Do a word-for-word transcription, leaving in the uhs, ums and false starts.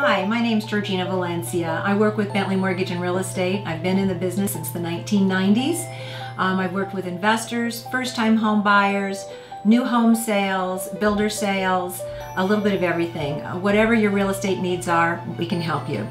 Hi, my name's Georgina Valencia. I work with Bentley Mortgage and Real Estate. I've been in the business since the nineteen nineties. Um, I've worked with investors, first-time home buyers, new home sales, builder sales, a little bit of everything. Whatever your real estate needs are, we can help you.